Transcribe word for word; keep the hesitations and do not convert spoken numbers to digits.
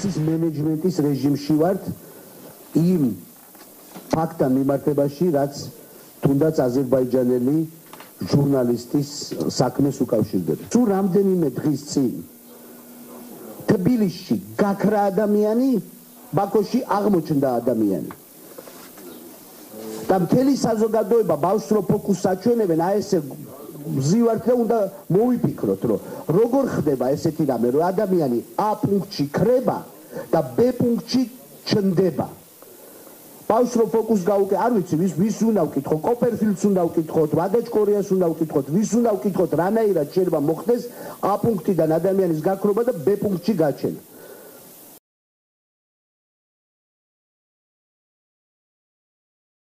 ტაქსის მენეჯმენტის რეჟიმში ვართ იმ ფაქტთა მიმართებაში, რაც თუნდაც აზერბაიჯანელი ჟურნალისტის საქმეს უკავშირდება. Თუ რამდენიმე დღის წინ თბილისში გაქრა ადამიანი, ბაქოში აღმოჩნდა ადამიანი. და მთელი საზოგადოება ბავშვო ფოკუსს აჩვენებენ, აი ესე მზივართ და უნდა მოვიფიქროთ, რომ როგორ ხდება ესეთი რამე, რომ ადამიანი A პუნქტში ქრება და B პუნქტში ჩნდება. ბავშვო ფოკუსს გავუკე, არ ვიცი, ვის ვის უნდა ვკითხო, კოპერფილდს უნდა ვკითხოთ, ვადაჩკორიას უნდა ვკითხოთ, ვის უნდა ვკითხოთ, რანაირად შეიძლება მოხდეს A პუნქტიდან ადამიანის გაქრობა და B პუნქტში გაჩენა.